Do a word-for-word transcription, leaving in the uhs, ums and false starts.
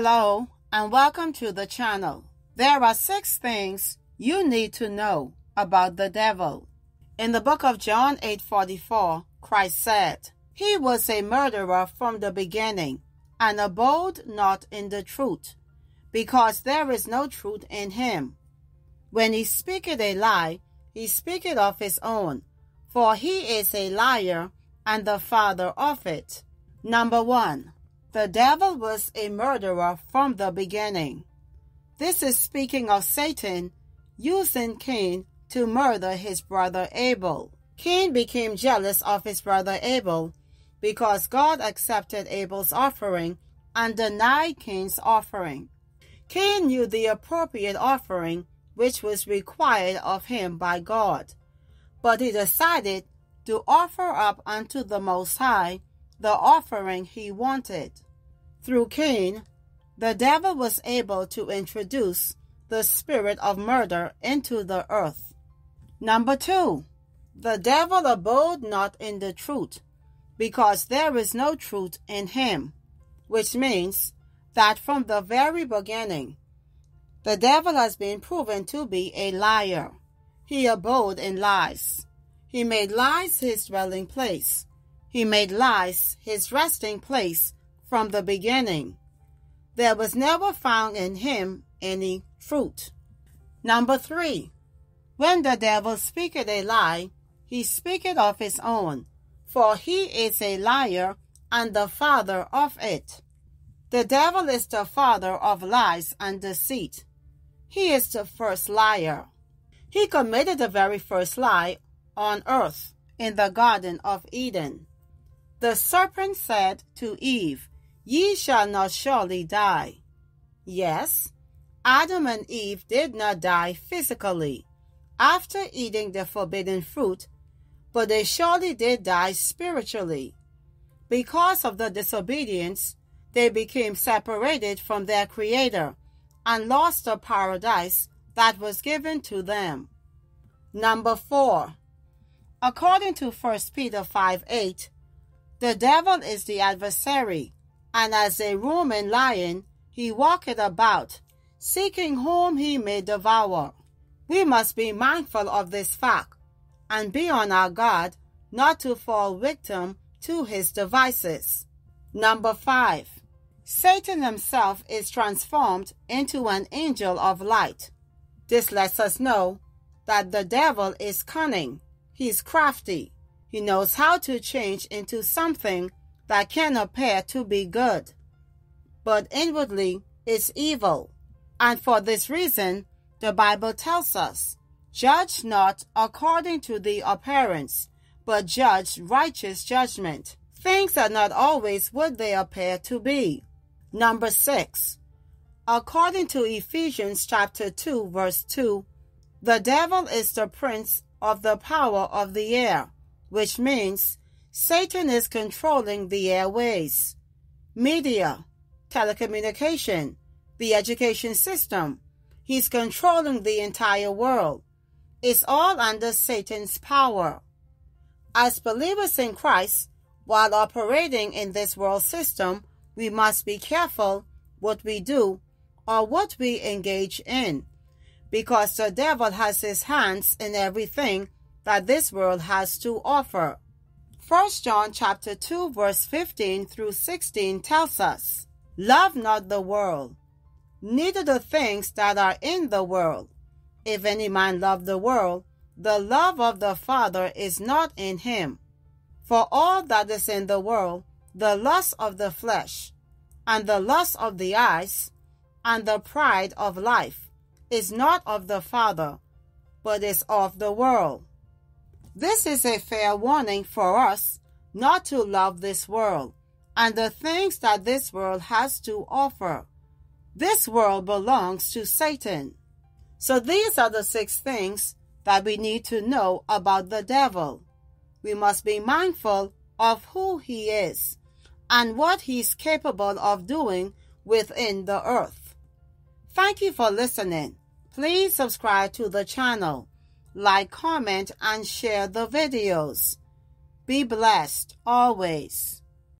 Hello and welcome to the channel. There are six things you need to know about the devil. In the book of John eight forty-four, Christ said, "He was a murderer from the beginning and abode not in the truth, because there is no truth in him. When he speaketh a lie, he speaketh of his own, for he is a liar and the father of it." Number one, the devil was a murderer from the beginning. This is speaking of Satan using Cain to murder his brother Abel. Cain became jealous of his brother Abel because God accepted Abel's offering and denied Cain's offering. Cain knew the appropriate offering which was required of him by God, but he decided to offer up unto the Most High the offering he wanted. Through Cain, the devil was able to introduce the spirit of murder into the earth. Number two, the devil abode not in the truth, because there is no truth in him, which means that from the very beginning, the devil has been proven to be a liar. He abode in lies. He made lies his dwelling place. He made lies his resting place from the beginning. There was never found in him any truth. Number three, when the devil speaketh a lie, he speaketh of his own, for he is a liar and the father of it. The devil is the father of lies and deceit. He is the first liar. He committed the very first lie on earth in the Garden of Eden. The serpent said to Eve, "Ye shall not surely die." Yes, Adam and Eve did not die physically after eating the forbidden fruit, but they surely did die spiritually. Because of the disobedience, they became separated from their Creator and lost the paradise that was given to them. Number four, according to First Peter five eight, the devil is the adversary, and as a roaring lion, he walketh about, seeking whom he may devour. We must be mindful of this fact, and be on our guard not to fall victim to his devices. Number five, Satan himself is transformed into an angel of light. This lets us know that the devil is cunning. He's crafty. He knows how to change into something that can appear to be good, but inwardly it's evil. And for this reason, the Bible tells us, "Judge not according to the appearance, but judge righteous judgment." Things are not always what they appear to be. Number six, according to Ephesians chapter two, verse two, the devil is the prince of the power of the air, which means Satan is controlling the airways, media, telecommunication, the education system. He's controlling the entire world. It's all under Satan's power. As believers in Christ, while operating in this world system, we must be careful what we do or what we engage in, because the devil has his hands in everything that this world has to offer. First John chapter two, verse fifteen through sixteen tells us, "Love not the world, neither the things that are in the world. If any man love the world, the love of the Father is not in him. For all that is in the world, the lust of the flesh, and the lust of the eyes, and the pride of life, is not of the Father, but is of the world." This is a fair warning for us not to love this world and the things that this world has to offer. This world belongs to Satan. So these are the six things that we need to know about the devil. We must be mindful of who he is and what he's capable of doing within the earth. Thank you for listening. Please subscribe to the channel. Like, comment, and share the videos. Be blessed always.